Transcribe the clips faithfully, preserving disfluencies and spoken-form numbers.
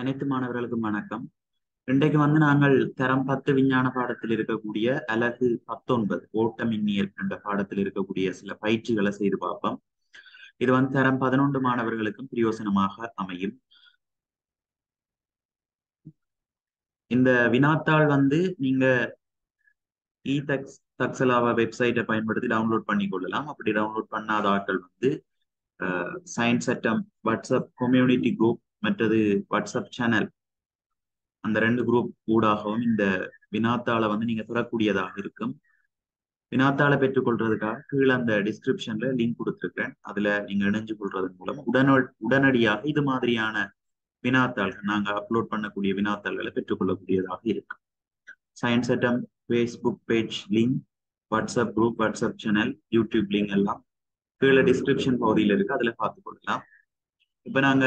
அனைத்து மாணவர்களுக்கும் வணக்கம். இன்றைக்கு வந்து நாங்கள் தரம் பத்து விஞ்ஞான பாடத்தில் இருக்கக்கூடிய அலகு பத்தொன்பது ஓட்டம் மின்னியல் என்ற பாடத்தில் இருக்கக்கூடிய சில பயிற்சிகளை செய்து பார்ப்போம். இது வந்து தரம் பதினொன்று மாணவர்களுக்கும் பிரயோசனமாக அமையும். இந்த வினாத்தாள் வந்து நீங்க இ தக்ஸ் தக்ஸலாவா வெப்சைட்டை பயன்படுத்தி டவுன்லோட் பண்ணி கொள்ளலாம். அப்படி டவுன்லோட் பண்ணாத ஆட்கள் வந்து science atom WhatsApp community group மற்றது வாட்ஸ்அப் சேனல் அந்த ரெண்டு குரூப் ஊடாகவும் இந்த வினாத்தாளை வந்து நீங்க தரக்கூடியதாக இருக்கும். வினாத்தாளை பெற்றுக்கொள்றதுக்காக கீழே அந்த டிஸ்கிரிப்ஷன்ல லிங்க் கொடுத்துருக்கிறேன். அதுல நீங்க இணைஞ்சு கொள்றதன் மூலம் உடன உடனடியாக இது மாதிரியான வினாத்தாள்கள் நாங்க அப்லோட் பண்ணக்கூடிய வினாத்தாள்களை பெற்றுக்கொள்ளக்கூடியதாக இருக்கும். Science atom Facebook page link, WhatsApp group, WhatsApp channel, YouTube link எல்லாம் கீழே டிஸ்கிரிப்ஷன் பகுதியில் இருக்கு. அதுல பார்த்து கொள்ளலாம். இப்ப நாங்க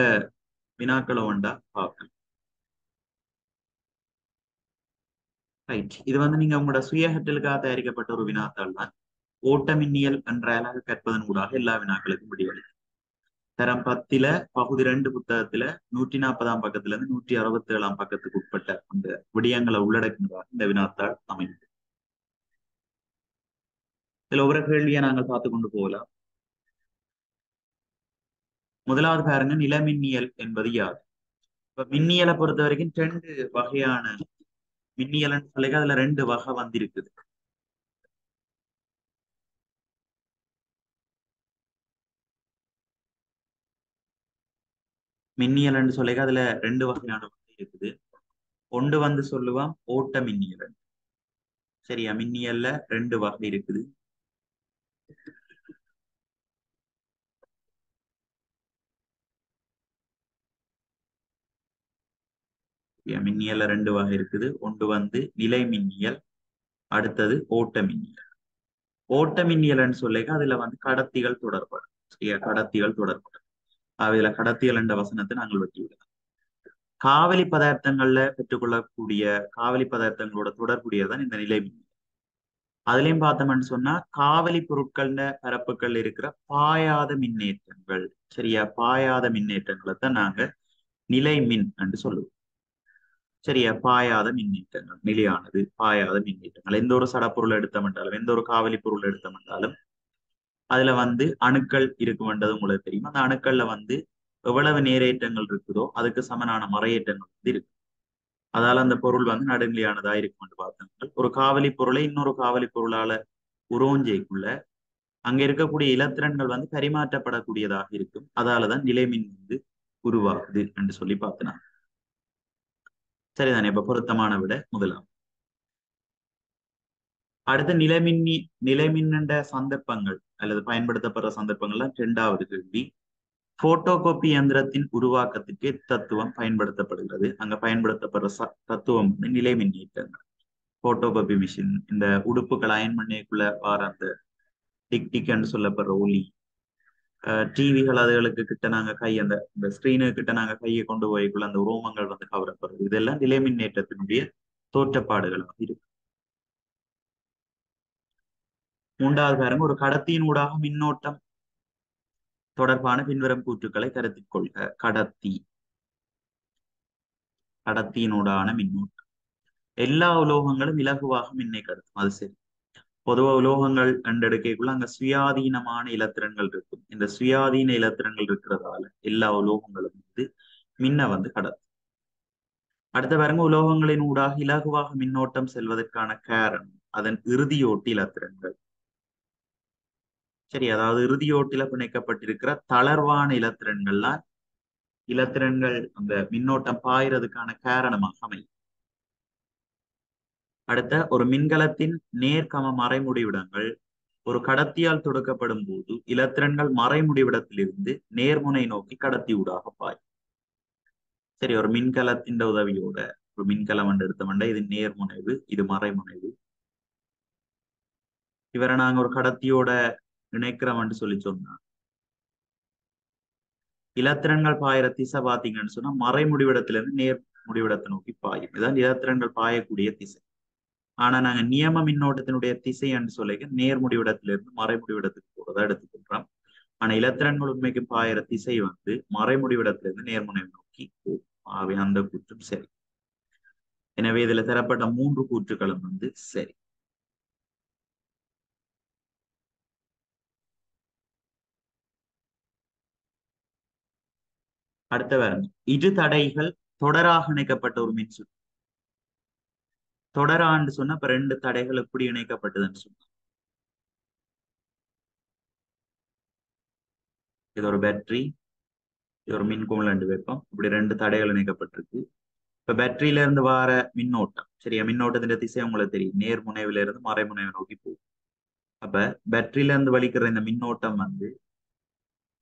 வினாக்களை ஒண்டா பார்க்கலாம். ரைட், இது வந்து நீங்க உங்களோட சுயஹட்டலுக்காக தயாரிக்கப்பட்ட ஒரு வினாத்தாள் தான். ஓட்டமின்னியல் என்ற அலகு கற்பதன் ஊடாக எல்லா வினாக்களுக்கும் முடிவளிக்கும். தரம் பத்தில பகுதி ரெண்டு புத்தகத்துல நூற்றி நாற்பதாம் பக்கத்துல இருந்து நூற்றி அறுபத்தி ஏழாம் பக்கத்துக்கு உட்பட்ட அந்த விடயங்களை உள்ளடக்கினதாக இந்த வினாத்தாள் அமைந்தது. இதுல ஒவ்வொரு கேள்வியை நாங்கள் பார்த்து கொண்டு போகலாம். முதலாவது பாருங்க, நிலமின்னியல் என்பது யாது? இப்ப மின்னியலை பொறுத்த வரைக்கும் ரெண்டு வகையான மின்னியல்னு சொல்லி அதுல ரெண்டு வகை வந்திருக்குது. மின்னியல்னு சொல்லி அதுல ரெண்டு வகையான வகை இருக்குது. ஒன்று வந்து சொல்லுவான் ஓட்ட மின்னியல். சரியா, மின்னியல்ல ரெண்டு வகை இருக்குது. மின்னியல்ல ரெண்டு வகை இருக்குது. ஒன்று வந்து நிலை மின்னியல், அடுத்தது ஓட்ட மின்னியல். ஓட்ட மின்னியல்னு சொல்லிக்க அதுல வந்து கடத்திகள் தொடர்படும். சரியா, கடத்திகள் தொடர்படும். அதுல கடத்திகள் என்ற வசனத்தை நாங்கள் வெட்டி விடலாம். காவலி பதார்த்தங்கள்ல பெற்றுக்கொள்ளக்கூடிய காவலி பதார்த்தங்களோட தொடர்புடையதான் இந்த நிலை மின்னியல். அதுலயும் பார்த்தோம்னு சொன்னா காவலி பொருட்கள் பரப்புகள் இருக்கிற பாயாத மின்னேற்றங்கள். சரியா, பாயாத மின்னேற்றங்களை தான் நாங்க நிலை மின் என்று சொல்லுவோம். சரியா, பாயாத மின்னேற்றங்கள் நிலையானது, பாயாத மின்னேற்றங்கள். எந்த ஒரு சடப்பொருளை எடுத்தமென்றாலும் எந்த ஒரு காவலி பொருளை எடுத்தமென்றாலும் அதுல வந்து அணுக்கள் இருக்குமென்றது உங்களுக்கு தெரியும். அந்த அணுக்கள்ல வந்து எவ்வளவு நேரேற்றங்கள் இருக்குதோ அதுக்கு சமனான மறையேற்றங்கள் வந்து இருக்கு. அதால அந்த பொருள் வந்து நடுநிலையானதா இருக்குமென்று பார்த்தாங்க. ஒரு காவலி பொருளை இன்னொரு காவலி பொருளால உரோஞ்சைக்குள்ள அங்க இருக்கக்கூடிய இலத்திரன்கள் வந்து பரிமாற்றப்படக்கூடியதாக இருக்கும். அதாலதான் நிலைமின் வந்து உருவாகுது என்று சொல்லி பார்த்தினாங்க. சரிதானே? இப்ப பொருத்தமான விட முதலாம். அடுத்த நிலைமின்னி நிலைமின்ன சந்தர்ப்பங்கள் அல்லது பயன்படுத்தப்படுற சந்தர்ப்பங்கள்லாம் இரண்டாவது கேள்வி. போட்டோ கோப்பி இயந்திரத்தின் உருவாக்கத்துக்கு தத்துவம் பயன்படுத்தப்படுகிறது. அங்க பயன்படுத்தப்படுற ச தத்துவம் வந்து நிலைமின் ஈட்டங்கள். போட்டோ கோப்பி மிஷின், இந்த உடுப்புகள் அயன் பண்ணைக்குள்ள வார அந்த டிக் டிக்னு சொல்லப்படுற ஒலி, டிவிகள் அதுகளுக்கு கிட்ட நாங்க கை அந்த இந்த ஸ்கிரீனு கிட்ட நாங்க கையை கொண்டு போய்க்குள்ள அந்த உரோமங்கள் வந்து கவரப்படுறது. இதெல்லாம் நிலைமின்னேற்றத்தினுடைய தோற்றப்பாடுகளாக இருக்கு. மூன்றாவது பாருங்க, ஒரு கடத்தியின் ஊடாக மின்னோட்டம் தொடர்பான பின்வரும் கூற்றுக்களை கருத்தில் கொள்க. கடத்தி கடத்தியினூடான மின்னோட்டம். எல்லா உலோகங்களும் இலகுவாக மின்னை கடத்தும், அது சரி. பொதுவா உலோகங்கள் கண்டெடுக்கக்குள்ள அங்க சுயாதீனமான இலத்திரன்கள் இருக்கும். இந்த சுயாதீன இலத்திரன்கள் இருக்கிறதால எல்லா உலோகங்களும் வந்து மின்ன வந்து கடத்தும். அடுத்த பாருங்க, உலோகங்களின் ஊடாக இலகுவாக மின்னோட்டம் செல்வதற்கான காரணம் அதன் இறுதியோட்டு இலத்திரன்கள். சரி, அதாவது இறுதியோட்டில பிணைக்கப்பட்டிருக்கிற தளர்வான இலத்திரன்கள்லாம் இலத்திரன்கள் அந்த மின்னோட்டம் பாயறதுக்கான காரணமாக அமையும். அடுத்த, ஒரு மின்கலத்தின் நேர்கம மறைமுடிவிடங்கள் ஒரு கடத்தியால் தொடுக்கப்படும் போது இலத்திரன்கள் மறைமுடிவிடத்திலிருந்து நேர்முனை நோக்கி கடத்தி ஊடாக பாய். சரி, ஒரு மின்கலத்தின் உதவியோட ஒரு மின்கலம் வந்து எடுத்தவண்டா இது நேர்முனைவு, இது மறைமுனைவு. இவரை நாங்க ஒரு கடத்தியோட இணைக்கிறோம்னு சொல்லி சொன்னா இலத்திரன்கள் பாயிற திசை பாத்தீங்கன்னு சொன்னா மறைமுடிவிடத்திலிருந்து நேர் முடிவிடத்தை நோக்கி பாயும். இதான் இலத்திரன்கள் பாயக்கூடிய திசை. ஆனா நாங்க நியம மின்னோட்டத்தினுடைய திசை என்று சொல்லிக்க நேர்முடிவிடத்திலிருந்து மறைமுடிவிடத்துக்கு போறதா எடுத்துக்கொள்றோம். ஆனா இலத்திரன்கள் உண்மைக்கு பாயிற திசை வந்து மறைமுடிவிடத்திலிருந்து நேர்முனை நோக்கி ஆகவே அந்த கூற்றும் சரி. எனவே இதுல தரப்பட்ட மூன்று கூற்றுகளும் வந்து சரி. அடுத்த வாரம் இரு தடைகள் தொடராக இணைக்கப்பட்ட ஒரு மின்சுற்று. தொடரான்னு சொன்னா இப்ப ரெண்டு தடைகள் எப்படி இணைக்கப்பட்டதுன்னு சொன்னா, இது ஒரு பேட்டரி, இது ஒரு மின்கோள் ரெண்டு வைப்போம். இப்படி ரெண்டு தடைகள் இணைக்கப்பட்டிருக்கு. இப்ப பேட்டரியில இருந்து வார மின்னோட்டம், சரியா, மின்னோட்டத்தின் திசை உங்களுக்கு தெரியும், நேர்முனைவில இருந்து மறைமுனைவை நோக்கி போகும். அப்ப பேட்டரியில இருந்து வலிக்கிற இந்த மின்னோட்டம் வந்து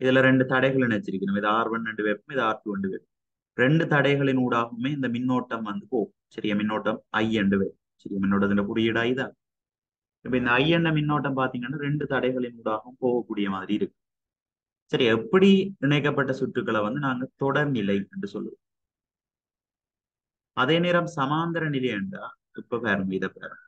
இதுல ரெண்டு தடைகள் இணைச்சிருக்கணும். இது ஆர் ஒன் ரெண்டு வைப்போம், இது ஆர் டூ ரெண்டு வைப்போம். ரெண்டு தடைகளின் ஊடாகவுமே இந்த மின்னோட்டம் வந்து போகும், சரியா. மின்னோட்டம் ஐ என்று வைப்போம், சரியா. மின்னோட்டத்தின் குறியீடா இதா. இப்ப இந்த ஐ என்ற மின்னோட்டம் பாத்தீங்கன்னா ரெண்டு தடைகளின் ஊடாகவும் போகக்கூடிய மாதிரி இருக்கு, சரி. எப்படி இணைக்கப்பட்ட சுற்றுக்களை வந்து நாங்க தொடர்நிலை என்று சொல்லுவோம். அதே நேரம் சமாந்தர நிலை என்றா இப்ப பேரும் இத பேரும்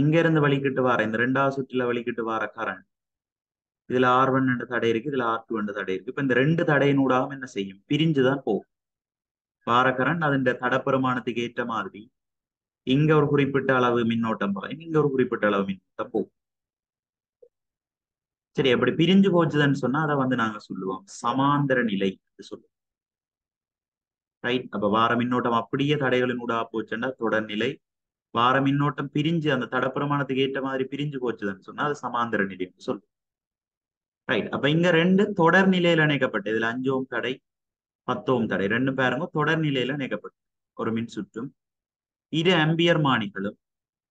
இங்க இருந்து வலிக்கிட்டு வார இந்த ரெண்டாவது சுற்றுல வலிக்கிட்டு வார கரண்ட், இதுல ஆர் ஒன் என்ற தடை இருக்கு, இதுல ஆர் டூ என்ற தடை இருக்கு. இப்ப இந்த ரெண்டு தடையினூடாகவும் என்ன செய்யும், பிரிஞ்சுதான் போகும். வார கரண்ட் அதன் தடப்பெருமானத்துக்கு ஏற்ற மாதிரி இங்க ஒரு குறிப்பிட்ட அளவு மின்னோட்டம் பாயும், இங்க ஒரு குறிப்பிட்ட அளவு மின்னோட்டம் போகும், சரி. அப்படி பிரிஞ்சு போச்சுதுன்னு சொன்னா அதை வந்து நாங்க சொல்லுவோம் சமாந்தர நிலை சொல்லுவோம், ரைட். அப்ப வார மின்னோட்டம் அப்படியே தடைகளினூடா போச்சுன்னா தொடர்நிலை, வார மின்னோட்டம் பிரிஞ்சு அந்த தடப்பிரமாணத்துக்கு ஏற்ற மாதிரி பிரிஞ்சு போச்சுதுன்னு சொன்னா அது சமாந்தர நிலை சொல்லுவோம், ரைட். அப்ப இங்க ரெண்டு தொடர் நிலையில இணைக்கப்பட்ட, இதுல அஞ்சோம் தடை பத்தோம் தடை ரெண்டு பேருங்க தொடர் நிலையில இணைக்கப்பட்டு ஒரு மின் சுற்றும் இரு ஆம்பியர் மானிகளும்,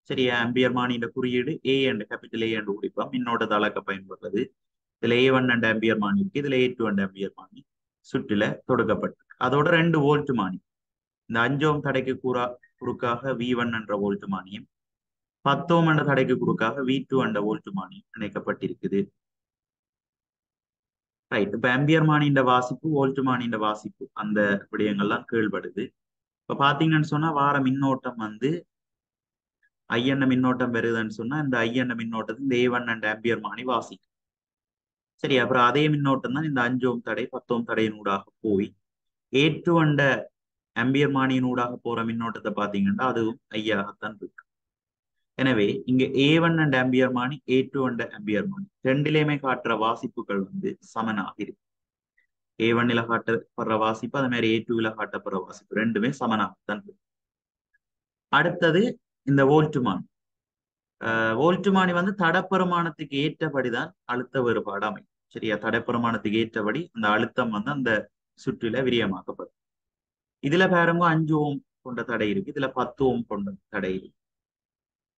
சரியா. ஆம்பியர் மானியின் குறியீடு A and capital A and குறிப்பா மின்னோட்டத்தை அளக்க பயன்படுறது. இதுல ஏ ஒன் அண்ட் ஆம்பியர் மானி இருக்கு, இதுல ஏ டூ அண்ட் ஆம்பியர் மானி சுற்றுல தொடுக்கப்பட்டிருக்கு. அதோட ரெண்டு வோல்ட் மானி, இந்த அஞ்சோம் தடைக்கு கூறா குறுக்காக வி ஒன் என்ற வோல்ட் மானியம், பத்தோம் என்ற தடைக்கு குறுக்காக வி டூ என்ற வோல்ட் மானியம் இணைக்கப்பட்டிருக்குது, ரைட். இப்ப ஆம்பியர் மானியின் வாசிப்பு வோல்ட் மானியின் வாசிப்பு அந்த விடயங்கள்லாம் கீழ்படுது. இப்ப பாத்தீங்கன்னு சொன்னா வார மின்னோட்டம் வந்து ஐ எண்ண மின்னோட்டம் வருதுன்னு சொன்னா இந்த ஐ எண்ண மின்னோட்டத்தை இந்த ஏ ஒன் அண்ட் ஆம்பியர் மானி வாசிக்கும், சரி. அப்புறம் அதே மின்னோட்டம் தான் இந்த அஞ்சோம் தடை பத்தோம் தடையின் ஊடாக போய் ஏ டூ அண்ட ஆம்பியர் மானியின் ஊடாக போற மின்னோட்டத்தை பாத்தீங்கன்னா அதுவும் ஐயாகத்தான் இருக்கு. எனவே இங்க ஏ one and ampere Mani A two and ampere மானி ரெண்டிலேயுமே காட்டுற வாசிப்புகள் வந்து சமனாக இருக்கு. ஏ ஒன்னில காட்டப்படுற வாசிப்பு அதே மாதிரி ஏ டூல காட்டப்படுற வாசிப்பு ரெண்டுமே சமனாகத்தான் இருக்கு. அடுத்தது இந்த வோல்ட் மானி. ஆஹ் வோல்ட் மானி வந்து தடப்பெருமானத்துக்கு ஏற்றபடிதான் அழுத்த வேறுபாடு அமையும், சரியா. தடப்பெருமானத்துக்கு ஏற்றபடி அந்த அழுத்தம் வந்து அந்த சுற்றில விரியமாக்கப்படும். இதுல பாருங்க அஞ்சு ஓம் கொண்ட தடை இருக்கு, இதுல பத்து ஓம் கொண்ட தடை இருக்கு.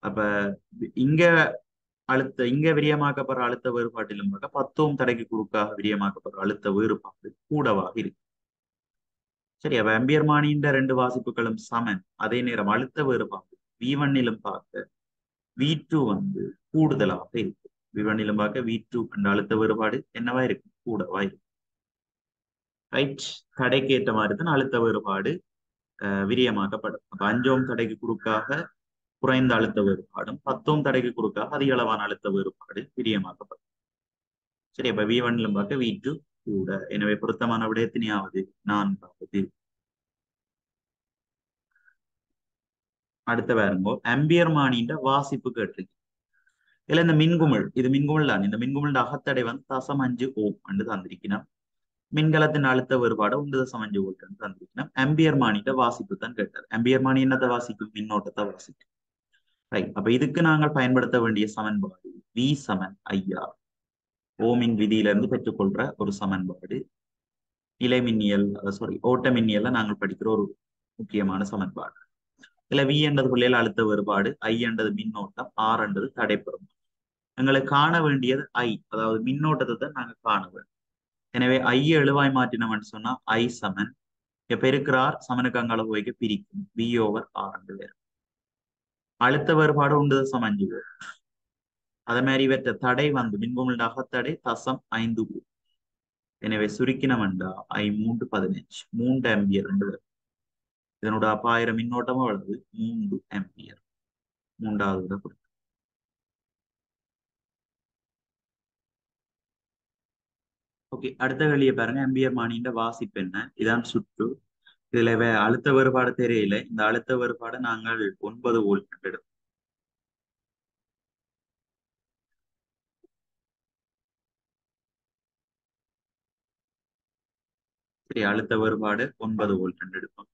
அப்ப இங்க அழுத்த இங்க விரியமாக்கப்படுற அழுத்த வேறுபாட்டிலும் பார்க்க பத்தோம் தடைக்கு குறுக்காக விரியமாக்கப்படுற அழுத்த வேறுபாடு கூடவாக இருக்கு, சரி. அப்ப ஆம்பியர் மானியின் ரெண்டு வாசிப்புகளும் சமன். அதே நேரம் அழுத்த வேறுபாடு வி ஒன்னிலும் பார்க்க வி டூ வந்து கூடுதலாக இருக்கு. வி ஒன்னிலும் பார்க்க வி டூ என்ற அழுத்த வேறுபாடு என்னவா இருக்கு, கூடவா இருக்கு, ரைட். தடைக்கு ஏற்ற மாதிரி தான் அழுத்த வேறுபாடு விரியமாக்கப்படும். அப்ப அஞ்சோம் தடைக்கு குறுக்காக குறைந்த அழுத்த வேறுபாடும் பத்தோம் தடைக்கு குறுக்காக அதிக அளவான அழுத்த வேறுபாடு விரியமாக்கப்படும், சரி. அப்ப வி ஒன்னிலும் பார்க்க வி டூ கூட. எனவே பொருத்தமான விட எத்தனையாவது, நான்காவது. அடுத்த பாருங்கோ ஆம்பியர் மானியின் வாசிப்பு கேட்டிருக்கு. இல்ல இந்த மின்குமிழ், இது மின்குமிழ் தான். இந்த மின்குமிழ் அகத்தடை வந்து தசம் அஞ்சு ஓம் என்று தந்திருக்கணும். மின்கலத்தின் அழுத்த வேறுபாடு ஒன்று தசம் அஞ்சு வோல்ட் என்று தந்திருக்கணும். ஆம்பியர் மானியின் வாசிப்பு தான் கேட்டார். ஆம்பியர் மானி என்னத்தை வாசிக்கும், மின்னோட்டத்தை வாசிக்கும், ரைட். அப்ப இதுக்கு நாங்கள் பயன்படுத்த வேண்டிய சமன்பாடு வி சமன் ஐஆர், ஓமின் விதியிலிருந்து பெற்றுக்கொள்ற ஒரு சமன்பாடு. நிலை மின்னியல் சாரி ஓட்ட மின்னியல்ல நாங்கள் படிக்கிற ஒரு முக்கியமான சமன்பாடு. இதுல வி என்றது பிள்ளைகள் அழுத்த வேறுபாடு, ஐ என்றது மின்னோட்டம், ஆர் என்றது தடைப்பெறும். எங்களுக்கு காண வேண்டியது ஐ, அதாவது மின்னோட்டத்தை தான் நாங்கள் காண வேண்டும். எனவே ஐ எழுவாய் மாற்றினோம்னு சொன்னா ஐ சமன் பெருக்கிறார் சமனுக்கு அங்கால போய்க்கு பிரிக்கும் வி ஓவர் ஆர் என்று வரும். அழுத்த வேறுபாடு உண்டு தசம் அஞ்சு ஓம். அதே மாதிரி இவற்ற தடை வந்து மின்கோமில் அகத்தடை தசம் ஐந்து ஓம். எனவே சுருக்கினம்டா ஐ மூன்று பதினஞ்சு மூன்று ஆம்பியர் என்று வரும். இதனோட அப்பாயிரம் மின்னோட்டமும் வளர்ந்து மூன்று ஆம்பியர். மூன்றாவது Okay, அடுத்த வழியை பாருங்க. ஆம்பியர் மானியின் வாசிப்பு என்ன? இதான் சுற்று. இதுல அழுத்த வேறுபாடு தெரியல. இந்த அழுத்த வேறுபாடு நாங்கள் ஒன்பது வோல்ட் எடுக்கும். சரி, அழுத்த வேறுபாடு ஒன்பது வோல்ட் எடுக்கும்.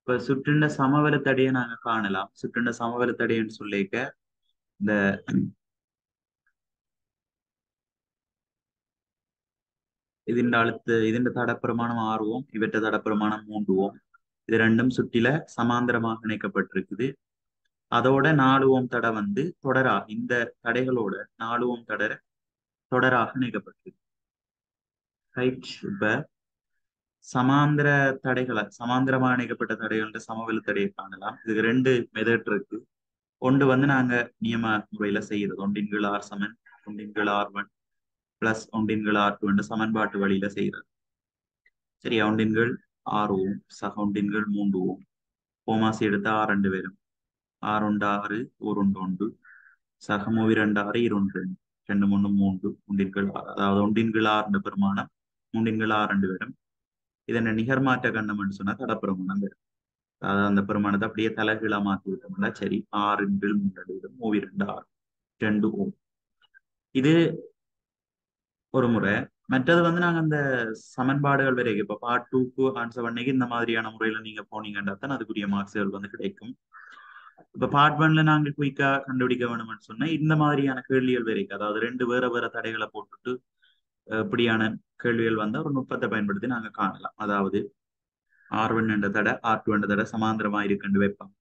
இப்ப சுற்றுண்ட சமவெள தடியை நாங்க காணலாம். சுற்றுண்ட சமவெள தடின்னு சொல்லிக்க இந்த ഇതിന്റെ അടുത്ത് ഇതിന്റെ തടപ്രമാണം ആറ് ഓം ഇവരുടെ തടപ്രമാണം മൂന്ന് ഓം ഇത് രണ്ടും சுற்றில சமாந்தரமாக இணைக்கப்பட்டிருக்குது. அதோட நாலு ஓம் தடை வந்து தொடரா இந்த தடைகளோட நாலு ஓம் தடை தொடராக இணைக்கப்பட்டிருக்கு. ரைட், இப்ப சமாந்திர தடைகளை சமாந்திரமாக இணைக்கப்பட்ட தடைகளோட சமவெளி தடையை காணலாம். இதுக்கு ரெண்டு மெத்தட் இருக்கு. ஒன்று வந்து நாங்க நியம முறையில செய்யறது ஒன்றின் கீழ் ஆர் சமன் ஒன்றின் கீழ் ஆர் ஒன் பிளஸ் ஒன்றின்கள் ஆர் டூ என்று சமன்பாட்டு வழியில செய்யறது. சரியா, ஒன்றின்கள் ஆறு ஓம் சக ஒன்றின்கள் மூன்று ஓம் ஓமாசி எடுத்து ஆறு ரெண்டு பேரும் ஆறு ஒன்று ஆறு ஒரு ஒன்று ஒன்று சக மூவி ரெண்டு ஆறு இரண்டு ரெண்டு ரெண்டு மூணு மூன்று ஒன்றின்கள் ஆறு அதாவது ஒன்றின்கள் ஆறு ரெண்டு பெருமானம் மூன்றின்கள் ஆறு ரெண்டு பேரும் இதனை நிகர்மாற்ற கண்டம் என்று சொன்னா தடப்பெருமானம் வரும். அதாவது அந்த பெருமானத்தை அப்படியே தலைகீழா மாற்றி விட்டோம்னா சரி ஆறு கீழ் மூன்று ரெண்டு பேரும் மூவி ரெண்டு ஆறு ரெண்டு ஓம். இது ஒரு முறை. மற்றது வந்து நாங்கள் அந்த சமன்பாடுகள் வரைக்கும் இப்போ பார்ட் டூக்கு ஆன்சர் பண்ணிக்கு இந்த மாதிரியான முறையில் நீங்கள் போனீங்கன்னா தான் அதுக்குரிய மார்க்ஸ்கள் வந்து கிடைக்கும். இப்போ பார்ட் ஒன்ல நாங்கள் குயிக்காக கண்டுபிடிக்க வேணும்னு சொன்னால் இந்த மாதிரியான கேள்விகள் வரைக்கும் அதாவது ரெண்டு வேற வேற தடைகளை போட்டுட்டு இப்படியான கேள்விகள் வந்து ஒரு நுட்பத்தை பயன்படுத்தி நாங்கள் காணலாம். அதாவது ஆர் ஒன் என்ற தடை ஆர் டூ என்ற தடை சமாந்திரமாக இருக்குன்னு வைப்பாங்க.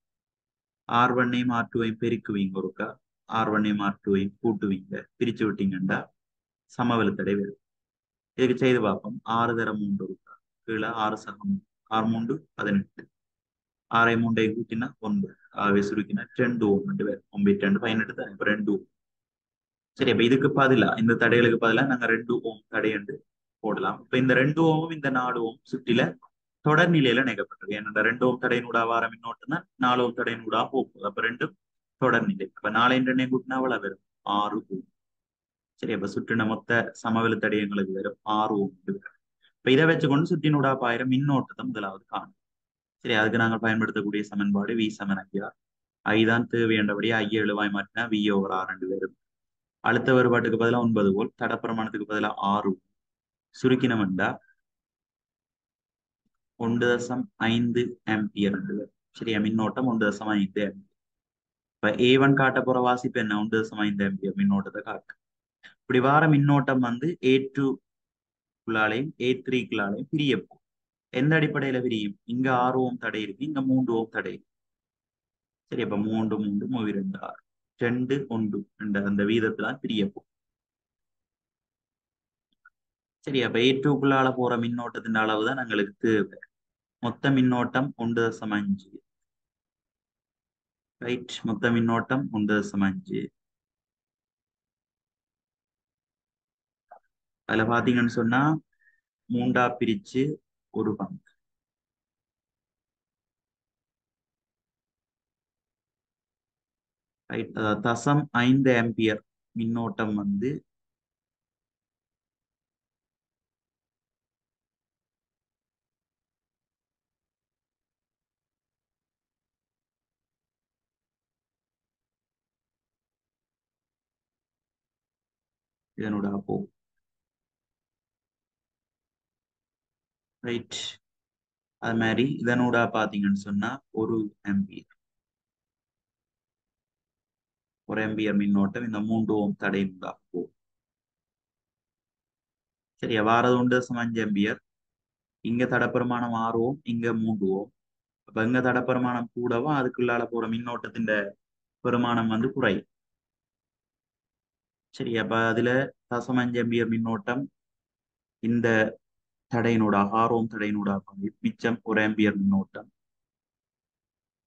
ஆர் ஒன்னையும் ஆர் டூவையும் பெருக்குவீங்க ஒருக்கா ஆர் ஒன்னையும் ஆர் டூவையும் கூட்டுவீங்க பிரிச்சு விட்டீங்கன்னா சமவெளி தடை வரும். இதுக்கு செய்து பார்ப்போம். ஆறு தர மூன்று இருக்கா கீழே ஆறு சகம் ஆறு மூன்று பதினெட்டு ஆறை மூண்டை கூட்டினா ஒன்பது ஆகவே சுருக்கினா ரெண்டு ஓம் ரெண்டு பேர் ஒன்பது ரெண்டு பதினெட்டு தான் இப்போ ரெண்டு ஓம். சரி, அப்போ இதுக்கு பதிலா இந்த தடைகளுக்கு பதிலாக நாங்கள் ரெண்டு ஓம் தடை என்று போடலாம். இப்போ இந்த ரெண்டு ஓமும் இந்த நாலு ஓம் சுற்றில தொடர் நிலையில இணைக்கப்பட்டது. ஏன்னா ரெண்டு ஓம் தடையினூடா வார மின்னோட்டம்னா நாலு ஓம் தடையினூடா போகுது. அப்போ ரெண்டும் தொடர் நிலை. அப்போ நாலு ரெண்டையும் கூட்டினா அவ்வளோ வரும் ஆறு ஓம். சரி, அப்ப சுற்றின மொத்த சமவெளி தடையங்களுக்கு வரும் ஆறு ஓம். இப்ப இதை வச்சுக்கொண்டு சுற்றினூடா பாயிர மின்னோட்டத்தை முதலாவது காணும். சரி, அதுக்கு நாங்கள் பயன்படுத்தக்கூடிய சமன்பாடு வி சமன் ஐயா ஐ தான் தேவையண்டபடி ஐயா எழுவாய் மாட்டினா வி ஓவர் ஆர் ரெண்டு வரும். அழுத்த வேறுபாட்டுக்கு பதிலாக ஒன்பது ஓல் தடப்பிரமாணத்துக்கு பதிலாக ஆறு ஓம் சுருக்கினம்டா ஒன்று தசம் ஐந்து ஆம்பியர் ரெண்டு வரும். சரியா, மின்னோட்டம் ஒன்று தசம் ஐந்து ஆம்பியர். இப்ப ஏ ஒன் காட்ட போற வாசிப்பு என்ன ஒன்று தசம் ஐந்து ஆம்பியர் மின்னோட்டத்தை காக்கு. இப்படி வார மின்னோட்டம் வந்து ஏ டூக்குள்ளாலையும் ஏ த்ரீக்குள்ளாலையும் பிரியப்போம். எந்த அடிப்படையில பிரியும்? இங்க ஆறு ஓம் தடை இருக்கு இங்க மூன்று ஓம் தடை. சரி, அப்ப மூன்று மூன்று மூவி ரெண்டு ஆறு ரெண்டு ஒன்று ரெண்டு அந்த வீதத்துல பிரியப்போம். சரி, அப்ப ஏ டூக்குள்ளால போற மின்னோட்டத்தின் அளவுதான் எங்களுக்கு தேவை. மொத்த மின்னோட்டம் ஒன்று தசம் அஞ்சு. ரைட், மொத்த மின்னோட்டம் ஒன்று தசம் அஞ்சு. அதில் பார்த்தீங்கன்னு சொன்னால் மூண்டா பிரித்து ஒரு பங்கு. ரைட், அதாவது தசம் ஐந்து ஆம்பியர் மின்னோட்டம் வந்து இதனோட போகும். ரைட், அது மாதிரி இதனோட பார்த்தீங்கன்னு சொன்னா ஒரு ஆம்பியர் ஒரு ஆம்பியர் மின்னோட்டம் இந்த மூன்று ஓம் தடையினூடா போகும். சரியா, வாரது ஒன்று தசம் அஞ்சு ஆம்பியர். இங்க தடப்பெருமானம் ஆறு ஓம் இங்க மூன்று ஓம். அப்ப இங்க தடப்பெருமானம் கூடவா அதுக்குள்ளால போற மின்னோட்டத்தின் பெருமானம் வந்து குறையும். சரி, அப்ப அதுல தசம் அஞ்சு ஆம்பியர் மின்னோட்டம் இந்த தடையினூடாக ஆறு ஓம் தடையினூடாக பாய் மிச்சம் ஒரு ஆம்பியர் மின்னோட்டம்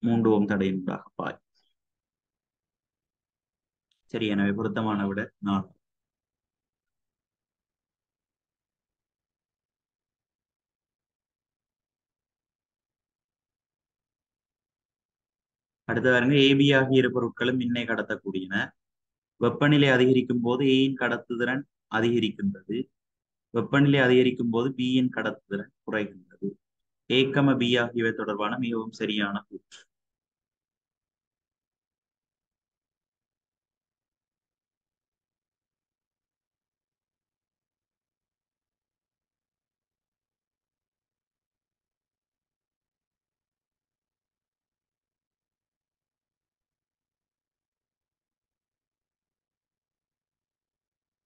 மூன்று ஓம் தடையினூடாக பாய். சரி, எனவே பொருத்தமான விட நாலு. அடுத்த பாருங்க. ஏபி ஆகிய இரு பொருட்களும் மின்னை கடத்தக்கூடியன. வெப்பநிலை அதிகரிக்கும் போது ஏயின் கடத்துதிறன் அதிகரிக்கின்றது. வெப்பநிலை அதிகரிக்கும் போது பியின் கடத்துதிறன் குறைகின்றது. ஏக்கம பி ஆகியவை தொடர்பான மிகவும் சரியான கூற்று.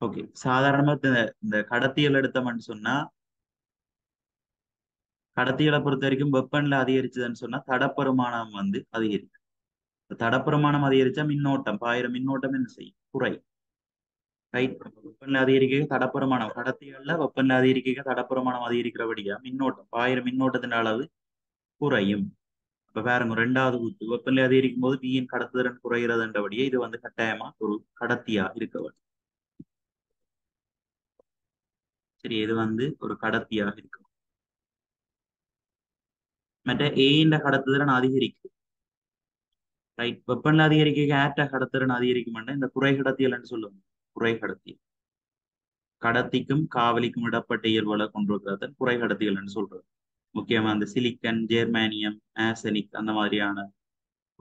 ஓகே, சாதாரணமா இந்த கடத்தியல் எடுத்தோம்னு சொன்னா, கடத்தியலை பொறுத்த வரைக்கும் வெப்பநிலை அதிகரிச்சதுன்னு சொன்னா தடப்பெருமானம் வந்து அதிகரிக்கும். தடப்பெருமானம் அதிகரிச்சா மின்னோட்டம் பாயிரம் மின்னோட்டம் என்ன செய்யும்? குறை. ரைட். வெப்பநிலை அதிகரிக்க தடப்பெருமானம், கடத்தியல்ல வெப்பநிலை அதிகரிக்க தடப்பெருமானம் அதிகரிக்கிறபடியா மின்னோட்டம் பாயிரம் மின்னோட்டத்தின் அளவு குறையும். இப்ப பாருங்க, ரெண்டாவது கூத்து வெப்பநிலை அதிகரிக்கும் போது பியின் கடத்துதிறன் குறைகிறதுன்றபடியே இது வந்து கட்டாயமா ஒரு கடத்தியா இருக்க வேண்டும். சரி, இது வந்து ஒரு கடத்தியாக இருக்கும். மற்ற ஏண்ட கடத்துதிறன் அதிகரிக்கும். ரைட். வெப்பநிலை அதிகரிக்க ஏற்ற கடத்துதிறன் அதிகரிக்கும். இந்த குறை கடத்தியல்னு சொல்லுவாங்க. குறை கடத்தியல், கடத்திக்கும் காவலிக்கும் இடப்பட்ட இயல்புகளை கொண்டிருக்கிறத குறை கடத்தியல்னு சொல்றது. முக்கியமா அந்த சிலிக்கன், ஜெர்மானியம், ஆசனிக் அந்த மாதிரியான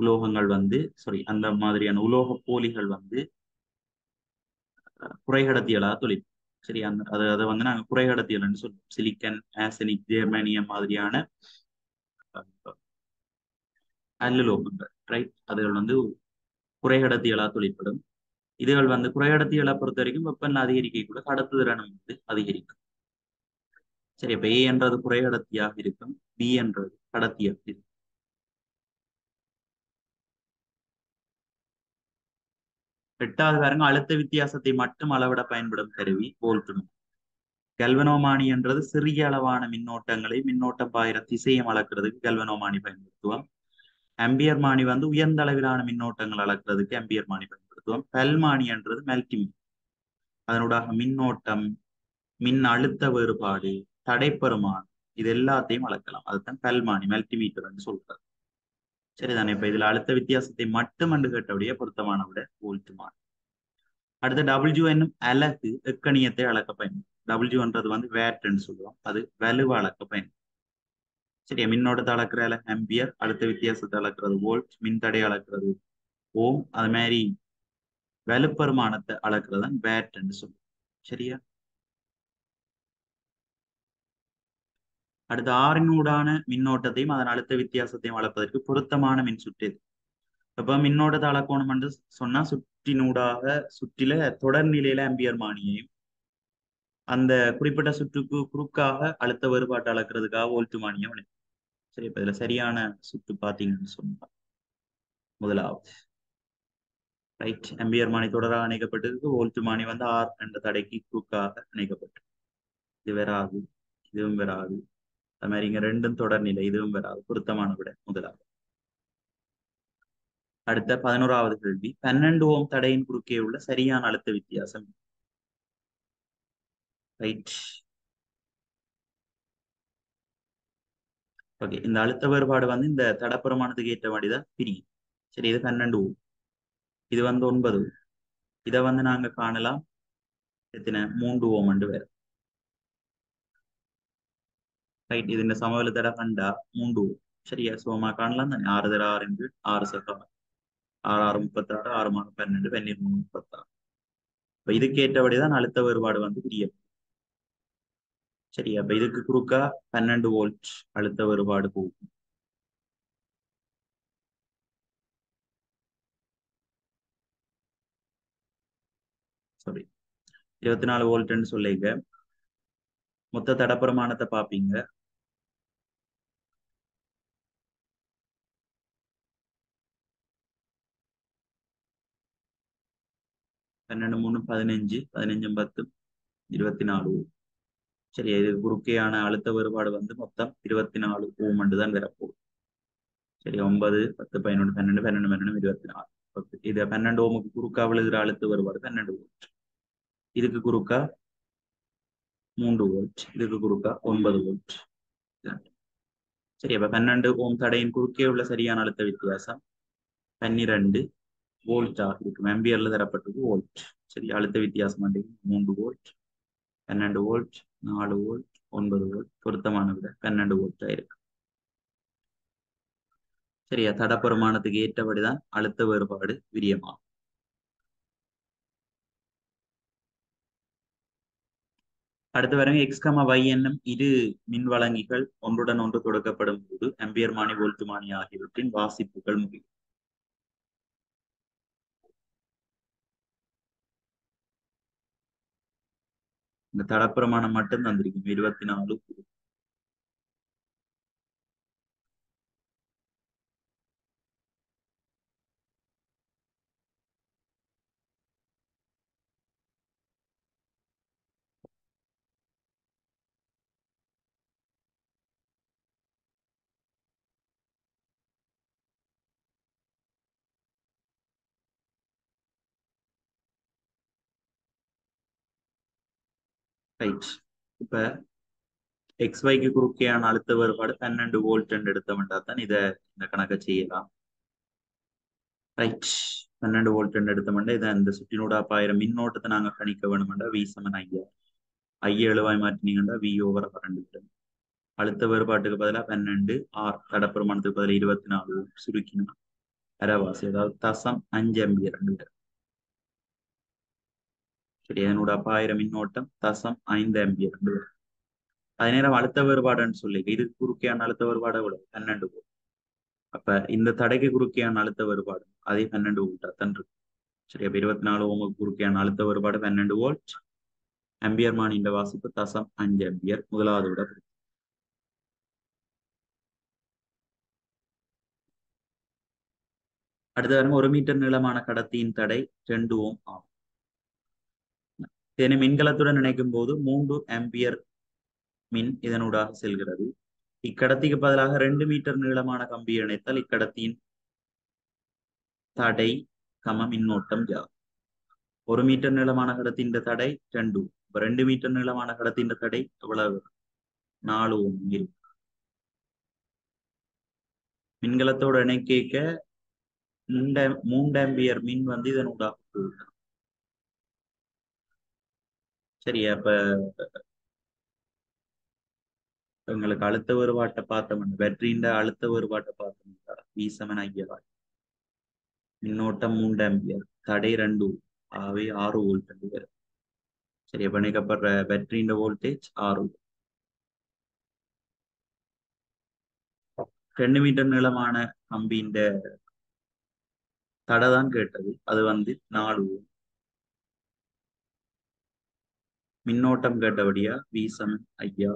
உலோகங்கள் வந்து சாரி அந்த மாதிரியான உலோக போலிகள் வந்து குறை கடத்தியலாக தொழில். சரி, அந்த அது அதை வந்து நாங்கள் குறை கடத்தியல்னு சொல்லுவோம். சிலிக்கன், ஆசனிக், ஜெர்மானியம் மாதிரியான அல்லுலோகங்கள், ரைட், அதுகள் வந்து குறை கடத்தியலா தொழிற்படும். இதுகள் வந்து குறை கடத்தியலை பொறுத்த வரைக்கும் வெப்பநிலை அதிகரிக்க கூட கடத்துதிறனும் வந்து அதிகரிக்கும். சரி, அப்ப ஏ என்றது குறை கடத்தியாக இருக்கும், பி என்றது கடத்தியாக இருக்கும். எட்டாவது பாருங்க, அழுத்த வித்தியாசத்தை மட்டும் அளவிட பயன்படும் கருவி போல்ட்மீட்டர். கல்வனோமானி என்றது சிறிய அளவான மின்னோட்டங்களை மின்னோட்டம் பாயிர திசையும் அளக்கிறதுக்கு கல்வனோமானி பயன்படுத்துவோம். அம்பியர் மானி வந்து உயர்ந்த அளவிலான மின்னோட்டங்கள் அளக்கிறதுக்கு அம்பியர் மானி பயன்படுத்துவோம். பல்மானி என்றது மல்டிமீட்டர். அதனூடாக மின்னோட்டம், மின் அழுத்த வேறுபாடு, தடைப்பெருமானம் இது எல்லாத்தையும் அளக்கலாம். அதுதான் பல்மானி, மல்டிமீட்டர் என்று சொல்றாரு. சரிதானே? இப்ப இதுல அழுத்த வித்தியாசத்தை மட்டும் என்று கேட்டபடியே பொருத்தமான விட போல்ட்மான். அடுத்த டபிள்யூ என்னும் அலகு எக்கணியத்தை அளக்க பயன்படும். டபிள்யூன்றது வந்து வேட்ன்னு சொல்லுவோம், அது வலுவை அளக்க பயன்படும். சரியா? மின்னோட்டத்தை அளக்குற அலகு ஆம்பியர், அழுத்த வித்தியாசத்தை அளக்குறது வோல்ட், மின் தடை அளக்குறது ஓம், அது மாதிரி வலுப்பெருமானத்தை அளக்குறது தான் வேட்ன்னு சொல்லுவோம். சரியா? அடுத்து ஆறினூடான மின்னோட்டத்தையும் அதன் அழுத்த வித்தியாசத்தையும் வளர்ப்பதற்கு பொருத்தமான மின் சுற்று. அப்ப மின்னோட்டத்தை அளக்கணும் என்று சொன்னா சுற்றினூடாக சுற்றில தொடர் நிலையில ஆம்பியர் மானியையும், அந்த குறிப்பிட்ட சுற்றுக்கு குறுக்காக அழுத்த வேறுபாட்டை அளக்கிறதுக்காக வோல்ட் மானியம். சரி, இப்ப இதுல சரியான சுற்று பாத்தீங்கன்னு சொன்னா முதலாவது, ரைட், ஆம்பியர் மானி தொடராக இணைக்கப்பட்டிருக்கு, வோல்ட் மானி வந்து ஆர் என்ற தடைக்கு குறுக்காக இணைக்கப்பட்டிருக்கு. இது வராது, இதுவும் வராது. அது மாதிரி இங்க ரெண்டும் தொடர்நிலை, இதுவும் வராது. பொருத்தமான விட முதலாவது. அடுத்த பதினோராவது கேள்வி, பன்னெண்டு ஓம் தடையின் குறுக்கே உள்ள சரியான அழுத்த வித்தியாசம். ரைட். ஓகே, இந்த அழுத்த வேறுபாடு வந்து இந்த தடப்பெருமானத்துக்கு ஏற்ற மாதிரிதான் பிரியும். சரி, இது பன்னெண்டு ஓம், இது வந்து ஒன்பது ஓம். இதை வந்து நாங்க காணலாம் எத்தனை மூன்று ஓம் என்று வேற. ரைட், இதுல சமவெளி தடை கண்டா மூன்று ஓம். சரியா? சோமா காணலாம் தானே. ஆறு தடவை ஆறு என்று ஆறு சக்கரம் ஆறு ஆறு முப்பத்தாறு, ஆறு மாதம் பன்னெண்டு, பன்னீர் மூணு முப்பத்தாறு. இப்போ இதுக்கு ஏற்றபடிதான் அழுத்த வேறுபாடு வந்து பிரியும். சரியா? இப்போ இதுக்கு குறுக்கா பன்னெண்டு வோல்ட் அழுத்த வேறுபாடு போகும். சாரி, இருபத்தி நாலு வோல்ட்ன்னு சொல்லிங்க. மொத்த தடப்பெருமானத்தை பார்ப்பீங்க. பன்னெண்டு மூணு பதினஞ்சு, பதினஞ்சு பத்து இருபத்தி நாலு ஓம். சரி, இது குறுக்கையான அழுத்த வேறுபாடு வந்து மொத்தம் இருபத்தி நாலு ஓம் என்று தான் வரப்போகுது. சரி, ஒன்பது பத்து பதினொன்று பன்னெண்டு பன்னெண்டு பன்னெண்டு இருபத்தி நாலு. ஓகே, இதை பன்னெண்டு ஓமுக்கு குறுக்கா விழுகிற அழுத்த வேறுபாடு பன்னெண்டு ஓம். இதுக்கு குறுக்கா மூன்று வோல்ட், இதுக்கு குறுக்கா ஒன்பது வோல்ட். சரி, அப்ப பன்னெண்டு ஓம் தடையின் குறுக்கே உள்ள சரியான அழுத்த வித்தியாசம் பன்னிரண்டு வோல்ட் ஆக இருக்கும். ஆம்பியர்ல தரப்பட்டது வோல்ட். சரி அழுத்த வித்தியாசம் மூன்று வோல்ட் பன்னெண்டு வோல்ட் நாலு வோல்ட் ஒன்பது வோல்ட் பொருத்தமான விட பன்னெண்டு வோல்ட் ஆயிருக்கு. சரியா தட பெருமானத்துக்கு ஏற்றபடிதான் அழுத்த வேறுபாடு விரியமாகும். அடுத்து வரும் எக்ஸ்கமா வை என்னும் இரு மின் வழங்கிகள் ஒன்றுடன் ஒன்று தொடுக்கப்படும் போது ஆம்பியர் மானி வோல்ட் மானி ஆகியவற்றின் வாசிப்புகள் முடியும். இந்த தடப்பிரமாணம் மட்டும் தந்திருக்கும் இருபத்தி நாலு ரைட். இப்ப எக்ஸ்வைக்கு குறுக்கையான அழுத்த வேறுபாடு பன்னெண்டு வோல்ட் எடுத்த வேண்டாதான் இதை இந்த கணக்கை செய்யலாம். ரைட் பன்னெண்டு வோல்ட் எடுத்த வேண்டாம் இதை இந்த சுற்றினூடா பாயிரம் மின்னோட்டத்தை நாங்க கணிக்க வேணும்டா வி சமன் ஐயா ஐயா எழுவாய் மாற்றினீங்கன்னா வி ஓவர பன்னெண்டு அழுத்த வேறுபாட்டுக்கு பதிலாக பன்னெண்டு ஆர் தடப்பிரமாணத்துக்கு பதிலாக இருபத்தி நாலு சுருக்கினா அரவாசி அதாவது தசம் அஞ்சு எம்பி ரெண்டு பேர் சரி அதனோட அப்பாயிரம் மின்னோட்டம் தசம் ஐந்து ஆம்பியர் அதே நேரம் அழுத்த வேறுபாடுன்னு சொல்லி இது குறுக்கையான அழுத்த வேறுபாடு எவ்வளவு பன்னெண்டு வோல்ட். அப்ப இந்த தடைக்கு குறுக்கையான அழுத்த வேறுபாடு அதே பன்னெண்டு வோல்ட்டா தான் இருக்கு. சரி அப்ப இருபத்தி நாலு ஓமுக்கு குறுக்கையான அழுத்த வேறுபாடு பன்னெண்டு வோல்ட் ஆம்பியர் மானியின் வாசிப்பு தசம் அஞ்சு ஆம்பியர் முதலாவது விட. அடுத்த வாரம் ஒரு மீட்டர் நீளமான கடத்தியின் தடை ரெண்டு ஓம் ஆகும். இதனை மின்கலத்துடன் இணைக்கும் போது மூன்று ஆம்பியர் மின் இதனூடாக செல்கிறது. இக்கடத்திக்கு பதிலாக ரெண்டு மீட்டர் நீளமான கம்பியை இணைத்தால் இக்கடத்தியின் தடை கம மின்னோட்டம் ஜா. ஒரு மீட்டர் நீளமான கடத்தின் தடை ரெண்டு இப்போ ரெண்டு மீட்டர் நீளமான கடத்தின் தடை எவ்வளவு நாலு ஓம் இருக்கு. மின்கலத்தோடு இணைக்க மூன்று மூன்று ஆம்பியர் மின் வந்து இதனூடாக போகுது. சரியா இப்ப எங்களுக்கு அழுத்த வேறுபாட்டை பார்த்தோம் பேட்டரியின் அழுத்த வேறுபாட்டை பார்த்தோம்னா வி சமன் ஐயா மின்னோட்டம் மூன்று ஆம்பியர் தடை ரெண்டு ஆகவே ஆறு வோல்ட் ஆம்பியர். சரி அப்ப நினைக்கப்படுற பேட்டரியின் வோல்டேஜ் ஆறு. ரெண்டு மீட்டர் நீளமான கம்பியின் தடை தான் கேட்டது அது வந்து நாலு ஓம். மின்னோட்டம் கேட்டபடியா வி சமன் ஐயா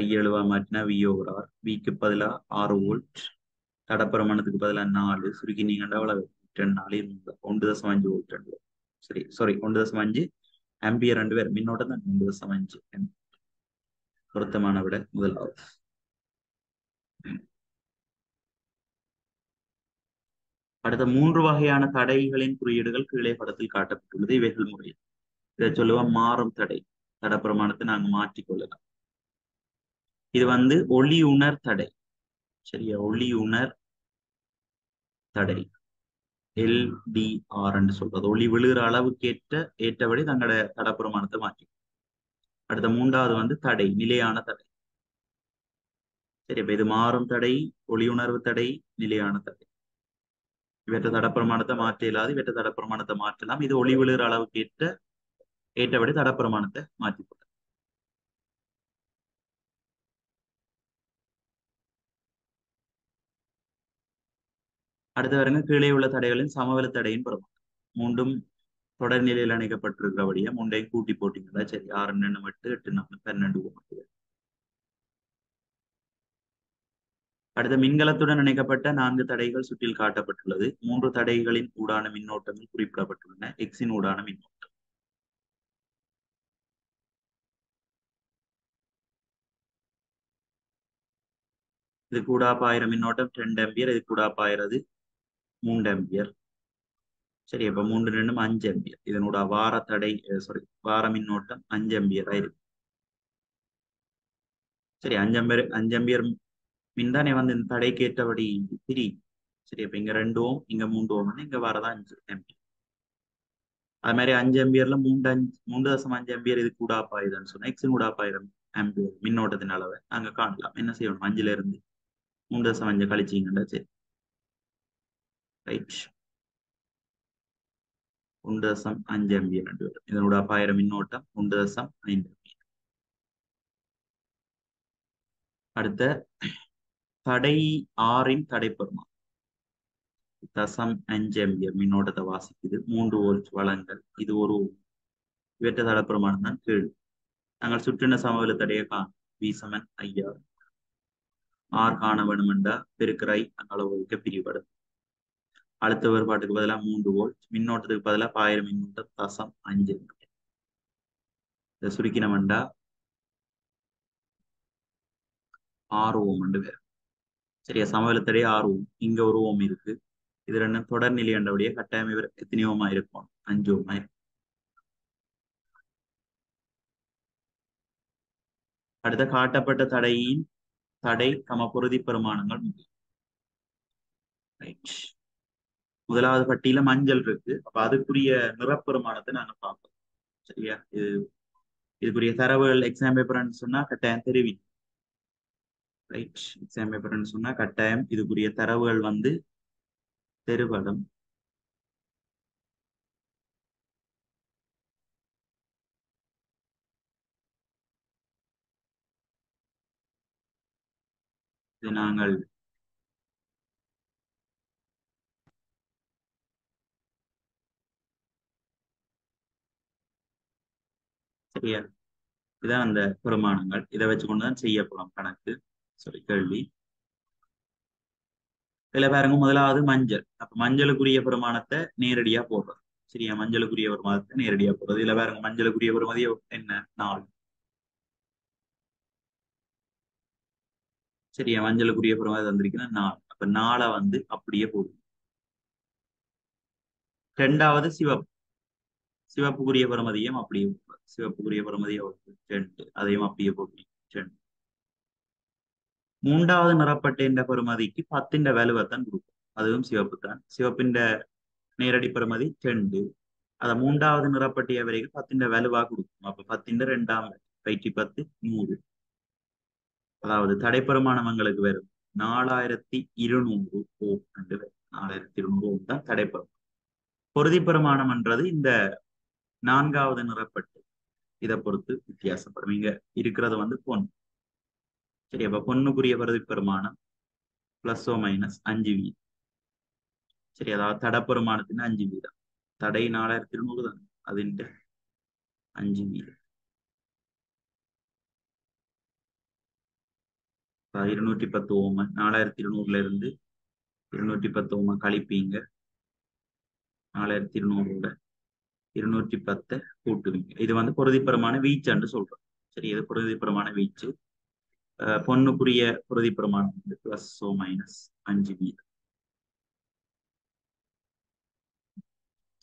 ஐ எழுவா மாற்றினா வி ஓவர் ஆர் விக்கு பதிலா ஆறு வோல்ட் தடப்பிரமாணத்துக்கு பதிலா நாலு சுருக்கி நீங்கண்டா அவ்வளவு ரெண்டு நாலு ஒன்று தசம் அஞ்சு வோல்ட் ரெண்டு பேர் சரி சாரி ஒன்று தசம் அஞ்சு ஆம்பியர் ரெண்டு பேர் மின்னோட்டம் தான் ஒன்று தசம் அஞ்சு பொருத்தமான விட முதலாவது. அடுத்த மூன்று வகையான தடைகளின் குறியீடுகள் கீழே படத்தில் காட்டப்பட்டுள்ளது. இவைகள் முறையில் இதை சொல்லுவோம் மாறும் தடை. தடப்பிரமாணத்தை நாங்கள் மாற்றிக்கொள்ளலாம். இது வந்து ஒளி உணர் தடை. சரியா ஒளி உணர் தடை எல்டிஆர் என்று சொல்றது ஒளி விழுகிற அளவுக்கேற்ற ஏற்றபடி தங்களோட தடப்பிரமாணத்தை மாற்றி. அடுத்த மூன்றாவது வந்து தடை நிலையான தடை. சரி அப்ப இது மாறும் தடை ஒளி உணர்வு தடை நிலையான தடை இவற்ற தடப்பிரமாணத்தை மாற்ற இல்லாது இவற்ற தடப்பிரமாணத்தை மாற்றலாம். இது ஒளி விழுகிற அளவுக்கேற்ற ஏற்றபடி தடப்பிரமாணத்தை மாற்றி போட்ட. அடுத்த வரங்க கீழே உள்ள தடைகளின் சமவெளி தடையின் பெருமானம் மூன்றும் தொடர் நிலையில் அணைக்கப்பட்டிருக்கிறபடியா மூன்றையும் கூட்டி போட்டீங்களா சரி ஆறு ரெண்டு எட்டு எட்டு நாலு பன்னெண்டு ஒன்பது. அடுத்த மின்கலத்துடன் இணைக்கப்பட்ட நான்கு தடைகள் சுற்றில் காட்டப்பட்டுள்ளது. மூன்று தடைகளின் ஊடான மின்னோட்டங்கள் குறிப்பிடப்பட்டுள்ளன. எக்ஸின் ஊடான மின்னோட்டம் இது கூடா பாயிர மின்னோட்டம் ரெண்டு ஆம்பியர் இது கூடா பாயிறது மூன்று ஆம்பியர். சரி அப்ப மூன்று ரெண்டும் அஞ்சு ஆம்பியர் இதனோட வார தடை சாரி வார மின்னோட்டம் அஞ்சு ஆம்பியர் ஆயிருக்கு. சரி அஞ்சு அம்பியர் அஞ்சு அம்பியர் மின்தானே வந்து இந்த தடைக்கு ஏற்றபடி திரி. சரி அப்ப இங்க ரெண்டு ஓம் இங்க மூன்று ஓம் இங்க வாரதான் அஞ்சு ஆம்பியர் அது மாதிரி அஞ்சு ஆம்பியர்ல மூன்று அஞ்சு மூன்று தசம் அஞ்சு ஆம்பியர் இது கூடாப்பாயுதுன்னு சொன்னா எக்ஸின் கூடாப்பாயிரம் ஆம்பியர் மின்னோட்டத்தின் அளவை நாங்க காணலாம். என்ன செய்யணும்? அஞ்சுல இருந்து மூன்று தசம் அஞ்சு கழிச்சிங்கண்டா சரி ரைட் ஒன்று தசம் அஞ்சு ஆம்பியர் ரெண்டு வரும். இதனோட அப்பாயிரம் மின்னோட்டம் ஒன்று தசம் ஐந்து ஆம்பியர். அடுத்த தடை ஆறின் தடைப்பெருமா தசம் அஞ்சு ஆம்பியர் மின்னோட்டத்தை வாசிக்குது. மூன்று வோல்ட் வழங்கல் இது ஒரு வெற்ற தடைப்பெருமானம் தான் கீழ். நாங்கள் சுற்றின சமவெளி தடையை காணும். வி சமன் ஐயாறு ஆர் காண வேணுமென்றா பெருக்கிறை அந்த அளவுக்கு பிரிவடும். அழுத்த வேறுபாட்டுக்கு பதிலாக மூன்று வோல்ட் மின்னோட்டத்துக்கு பதிலாக பாயிரம் மின்னோட்டம் தசம் அஞ்சு. இதை சுருக்கினமெண்டா ஆறு ஓம் ரெண்டு பேர் சரியா. சமவெளித்தடைய ஆறு ஓம் இங்க ஒரு ஓம் இருக்கு. இது ரெண்டும் தொடர் நிலை என்றபடியே கட்டாயம் இவர் எத்தனை ஓமா இருக்கும்? அஞ்சு ஓமா இருக்கும். அடுத்த காட்டப்பட்ட தடையின் தடை கம பொருதி பெருமானங்கள் முடியும். முதலாவது பட்டியல மஞ்சள் இருக்கு. அப்ப அதுக்குரிய நிறப்பெருமானத்தை நாங்க பார்ப்போம் சரியா. இது இதுக்குரிய தரவுகள் எக்ஸாம் பேப்பர்ன்னு சொன்னா கட்டாயம் தெரிவிக்கும் ரைட். எக்ஸாம் பேப்பர்ன்னு சொன்னா கட்டாயம் இதுக்குரிய தரவுகள் வந்து தெருவடம். இது நாங்கள் சரியா இதான் அந்த பெருமானங்கள். இதை வச்சுக்கொண்டுதான் செய்யப்படும் கணக்கு சாரி கேள்வி. இதுல பாருங்க முதலாவது மஞ்சள். அப்ப மஞ்சளுக்குரிய பெருமானத்தை நேரடியா போடுறது சரியா. மஞ்சளுக்குரிய பெருமானத்தை நேரடியா போடுறது. இதுல பாருங்க மஞ்சளுக்குரிய பெருமதி என்ன நாலு சரியா. மஞ்சளுக்குரிய பெருமதி வந்திருக்குன்னா நாலு. அப்ப நாளை வந்து அப்படியே போடுவோம். ரெண்டாவது சிவப்பு. சிவப்புக்குரிய பெருமதியம் அப்படியே சிவப்புக்குரிய பெருமதியை ரெண்டு அதையும் அப்படியே போட்டு ரெண்டு. மூன்றாவது நிறப்பட்ட பெருமதிக்கு பத்தின் வேலுவத்தான் கொடுக்கும். அதுவும் சிவப்பு தான். சிவப்பின் நேரடி பெருமதி ரெண்டு. அதை மூன்றாவது நிறப்பட்டிய வரைக்கும் பத்தின் வேலுவா கொடுக்கும். அப்ப பத்தின் ரெண்டாம் பயிற்சி பத்து நூறு. அதாவது தடைப்பெருமானம் எங்களுக்கு வரும் நாலாயிரத்தி இருநூறு ஓம் ரெண்டு வரும். நாலாயிரத்தி இருநூறு ஓம் தான் தடைப்பெருமானம். பொருதி பெருமானம்ன்றது இந்த நான்காவது நிறப்பட்டு இதை பொறுத்து வித்தியாசப்படும். இங்க இருக்கிறது வந்து பொன் சரி. அப்ப பொண்ணுக்குரிய பொருதி பெருமானம் பிளஸ் ஓ மைனஸ் அஞ்சு வீதம் சரி. அதாவது தடை பெருமானத்தின் அஞ்சு வீதம். தடை நாலாயிரத்தி இருநூறு தான் அதின் அஞ்சு வீதம் இருநூற்றி பத்து ஓம. நாலாயிரத்தி இருநூறுல இருந்து இருநூற்றி பத்து ஓம கழிப்பீங்க. நாலாயிரத்தி இருநூறோட இருநூற்றி பத்தை கூட்டுவீங்க. இது வந்து பொருதி பெருமான வீச்சுன்னு சொல்றோம் சரி. இது பொருதி பெருமான வீச்சு. பொண்ணுக்குரிய பொருதி பெருமானம் வந்து பிளஸ் ஓ மைனஸ் அஞ்சு வீதம்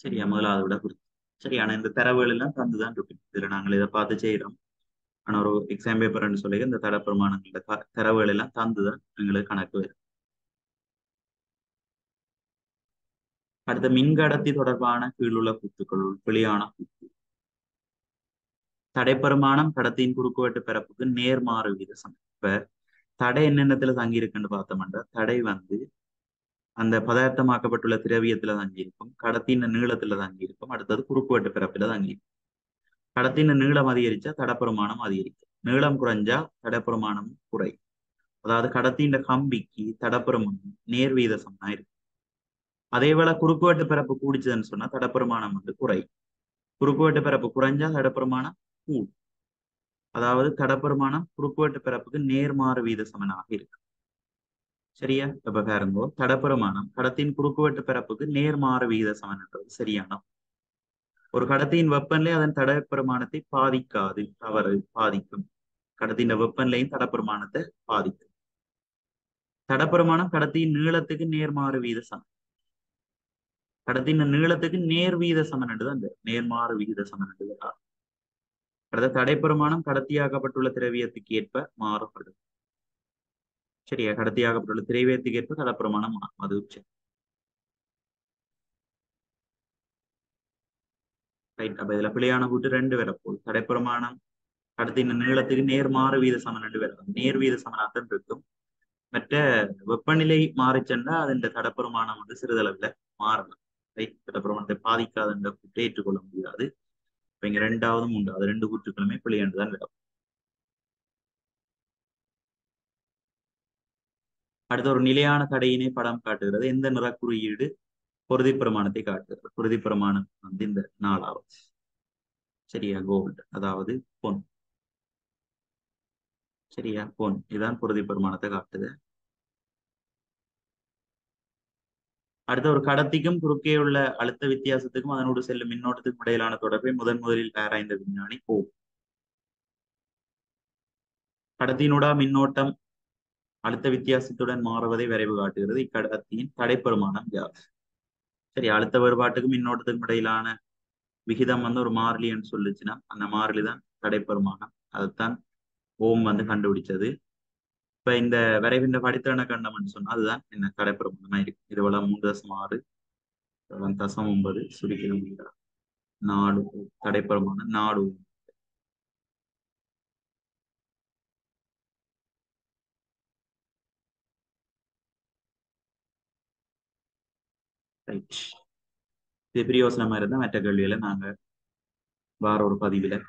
சரியா. முதலாவது விட குறித்து சரி. ஆனா இந்த தரவுகள் எல்லாம் தந்துதான் இருக்கும். இதுல நாங்கள் இதை பார்த்து செய்யறோம். ஆனா ஒரு எக்ஸாம் பேப்பர்ன்னு சொல்லி இந்த தட பெருமானங்கள தரவுகள் எல்லாம் தந்துதான் எங்களுக்கு கணக்கு வரும். அடுத்த மின்கடத்தி தொடர்பான கீழுள்ள கூத்துக்கள் வெளியான கூத்து. தடைப்பெருமானம் கடத்தியின் குறுக்குவெட்டு பிறப்புக்கு நேர்மாறு வீத சமம். இப்ப தடை என்னென்னத்துல தங்கி இருக்குன்னு பார்த்தோம்னா தடை வந்து அந்த பதார்த்தமாக்கப்பட்டுள்ள திரவியத்துல தங்கியிருக்கும். கடத்தின நீளத்துல தங்கியிருக்கும். அடுத்தது குறுக்குவெட்டு பிறப்புல தங்கியிருக்கும். கடத்தின நீளம் அதிகரிச்சா தடைப்பெருமானம் அதிகரிக்கும். நீளம் குறைஞ்சா தடைப்பெருமானம் குறை. அதாவது கடத்தின கம்பிக்கு தடைப்பெருமானம் நேர் வீத சமனா இருக்கும். அதேவேளை குறுக்குவெட்டு பிறப்பு கூடிச்சதுன்னு சொன்னா தடைப்பெருமானம் வந்து குறை. குறுக்குவெட்டு பிறப்பு குறைஞ்சா தடைப்பெருமானம் கூடு. அதாவது தடைப்பெருமானம் குறுக்குவெட்டு பிறப்புக்கு நேர்மாறு வீத சமனாக இருக்கு சரியா. இப்ப பாருங்கோ தடைப்பெருமானம் கடத்தின் குறுக்குவெட்டு பிறப்புக்கு நேர்மாறு வீத சமன்ன்றது சரியான. ஒரு கடத்தியின் வெப்பநிலை அதன் தடைப்பெருமானத்தை பாதிக்காது. தவறு பாதிக்கும். கடத்தின் வெப்பநிலையும் தடைப்பெருமானத்தை பாதிக்கும். தடைப்பெருமானம் கடத்தியின் நீளத்துக்கு நேர்மாறு வீத சமன். கடத்தின நீளத்துக்கு நேர் வீத சமனண்டு தான் இந்த நேர்மாறு விகித சமனண்டு. அடுத்த தடைப்பெருமானம் கடத்தியாக்கப்பட்டுள்ள திரவியத்துக்கு ஏற்ப மாறுபடும் சரியா. கடத்தியாக்கப்பட்டுள்ள திரவியத்துக்கு ஏற்ப தடைப்பெருமானம் மாறும். அது Right, above the Piliana good render verapole, Tadepuramana, Tadin and Nelatin near Maravi the Saman and Vera, near with the Samanathan Ritum, but Wepanile Marichanda and the Tadapuramana of the Cyril Marma, right, Tadapuram the Padika and the Putate to Colombia, when renda of the Munda, the Rendu good to Colombia and then Ador Niliana Tadine Padam Katura, in the Narakuru Yid. Purdi Pramanathi Kater, Purdi Pramanam, and then the Nala. Seria gold, Adavadi, Pon. Seria Pon, Idan Purdi Pramanatha Kater. At the Kadatikam, Purkula, Alatha Vitya Satima, and would sell him in not the Padalana Todape, Mother Muril Tara in the Vinani O. Kadatinoda, Minotam, Alatha Vitya Situdan Maravadi, Varibatir, the Kadatin, Tade Pramanam Jas. Alta Verbatum in North Madilana, Vihida Manor Marley and Solichina, and Marlida, Tade Permana, Altan, Om and the Kandu each other. By in the Varavin the Paditana Kandamanson, other in a Tade Permana, Irvala Mundas Mari, Rantasamber, Surikilamida, Nadu, Tade Permana, Nadu. Right. The previous number of the metagal and bar or padilla.